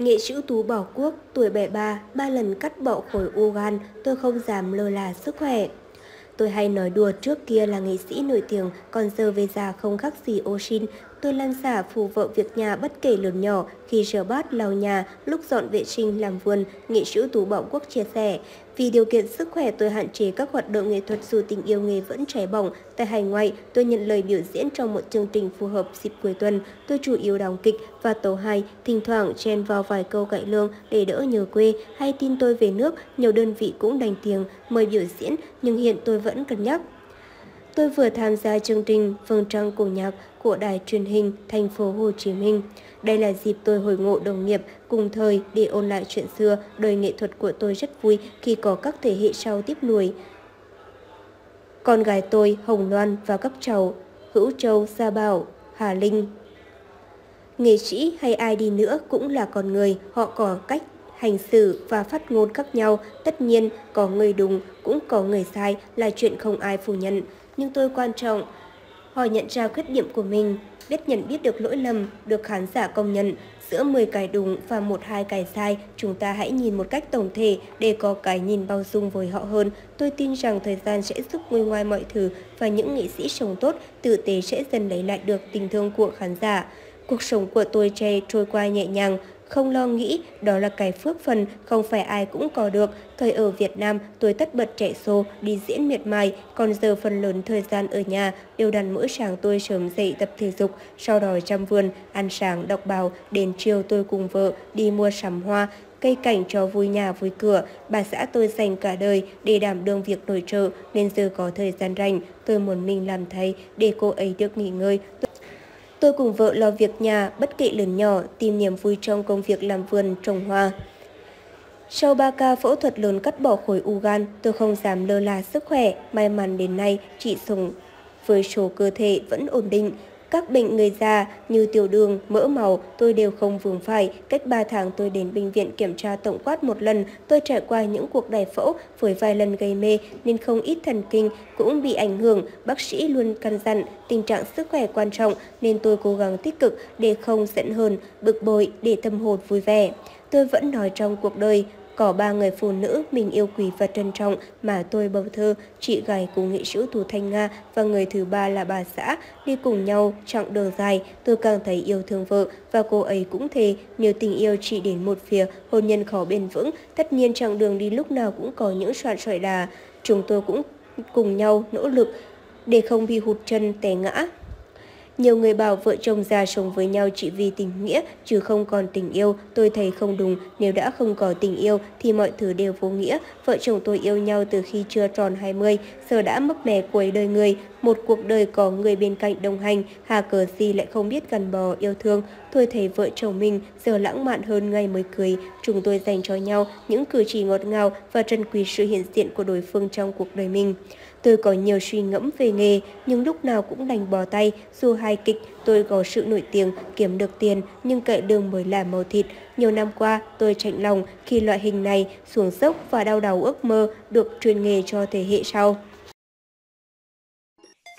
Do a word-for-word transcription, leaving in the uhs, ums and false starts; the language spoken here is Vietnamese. Nghệ sĩ tú Bảo Quốc tuổi bảy mươi ba, ba lần cắt bỏ khối u gan, tôi không dám lơ là sức khỏe. Tôi hay nói đùa trước kia là nghệ sĩ nổi tiếng, còn giờ về già không khác gì ô sin. Tôi lăn xả phù vợ việc nhà bất kể lớn nhỏ, khi rửa bát, lau nhà, lúc dọn vệ sinh, làm vườn, nghệ sĩ tú Bảo Quốc chia sẻ. Vì điều kiện sức khỏe tôi hạn chế các hoạt động nghệ thuật dù tình yêu nghề vẫn cháy bỏng. Tại hải ngoại, tôi nhận lời biểu diễn trong một chương trình phù hợp dịp cuối tuần. Tôi chủ yếu đóng kịch và tấu hài, thỉnh thoảng chen vào vài câu cải lương để đỡ nhớ quê. Hay tin tôi về nước, nhiều đơn vị cũng đành tiếng mời biểu diễn, nhưng hiện tôi vẫn cân nhắc. Tôi vừa tham gia chương trình Phương Trang cổ nhạc của đài truyền hình thành phố Hồ Chí Minh. Đây là dịp tôi hồi ngộ đồng nghiệp cùng thời để ôn lại chuyện xưa. Đời nghệ thuật của tôi rất vui khi có các thế hệ sau tiếp nối. Con gái tôi Hồng Loan và các cháu Hữu Châu, Gia Bảo, Hà Linh. Nghệ sĩ hay ai đi nữa cũng là con người, họ có cách hành xử và phát ngôn khác nhau. Tất nhiên có người đúng cũng có người sai là chuyện không ai phủ nhận. Nhưng tôi quan trọng, họ nhận ra khuyết điểm của mình, biết nhận biết được lỗi lầm, được khán giả công nhận. Giữa mười cái đúng và một hai cái sai, chúng ta hãy nhìn một cách tổng thể để có cái nhìn bao dung với họ hơn. Tôi tin rằng thời gian sẽ giúp nguôi ngoai mọi thứ và những nghệ sĩ sống tốt, tử tế sẽ dần lấy lại được tình thương của khán giả. Cuộc sống của tôi trẻ trôi qua nhẹ nhàng, không lo nghĩ, đó là cái phước phần, không phải ai cũng có được. Thời ở Việt Nam, tôi tất bật chạy show, đi diễn miệt mài, còn giờ phần lớn thời gian ở nhà, đều đặn mỗi sáng tôi sớm dậy tập thể dục, sau đó chăm vườn, ăn sáng, đọc báo, đến chiều tôi cùng vợ đi mua sắm hoa, cây cảnh cho vui nhà vui cửa. Bà xã tôi dành cả đời để đảm đương việc nội trợ, nên giờ có thời gian rảnh, tôi muốn mình làm thầy để cô ấy được nghỉ ngơi. Tôi cùng vợ lo việc nhà, bất kể lớn nhỏ, tìm niềm vui trong công việc làm vườn, trồng hoa. Sau ba ca phẫu thuật lớn cắt bỏ khối u gan, tôi không dám lơ là sức khỏe. May mắn đến nay, chị sống với số cơ thể vẫn ổn định. Các bệnh người già như tiểu đường, mỡ máu tôi đều không vướng phải. Cách ba tháng tôi đến bệnh viện kiểm tra tổng quát một lần. Tôi trải qua những cuộc đại phẫu với vài lần gây mê nên không ít thần kinh cũng bị ảnh hưởng. Bác sĩ luôn căn dặn tình trạng sức khỏe quan trọng nên tôi cố gắng tích cực để không giận hờn, bực bội, để tâm hồn vui vẻ. Tôi vẫn nói trong cuộc đời có ba người phụ nữ mình yêu quý và trân trọng mà tôi bầu thơ, chị gái của nghệ sĩ tú Thanh Nga và người thứ ba là bà xã. Đi cùng nhau chặng đường dài, tôi càng thấy yêu thương vợ và cô ấy cũng thế. Nhiều tình yêu chỉ đến một phía, hôn nhân khó bền vững. Tất nhiên chặng đường đi lúc nào cũng có những soạn sỏi đà. Chúng tôi cũng cùng nhau nỗ lực để không bị hụt chân té ngã. Nhiều người bảo vợ chồng già sống với nhau chỉ vì tình nghĩa, chứ không còn tình yêu. Tôi thấy không đúng, nếu đã không có tình yêu thì mọi thứ đều vô nghĩa. Vợ chồng tôi yêu nhau từ khi chưa tròn hai mươi, giờ đã mấp mé cuối đời người. Một cuộc đời có người bên cạnh đồng hành, hà cớ gì lại không biết gắn bó yêu thương. Tôi thấy vợ chồng mình giờ lãng mạn hơn ngày mới cưới. Chúng tôi dành cho nhau những cử chỉ ngọt ngào và trân quý sự hiện diện của đối phương trong cuộc đời mình. Tôi có nhiều suy ngẫm về nghề, nhưng lúc nào cũng đành bỏ tay. Dù hài kịch, tôi có sự nổi tiếng, kiếm được tiền, nhưng cậy đường mới là màu thịt. Nhiều năm qua, tôi chạnh lòng khi loại hình này xuống dốc và đau đầu ước mơ được truyền nghề cho thế hệ sau.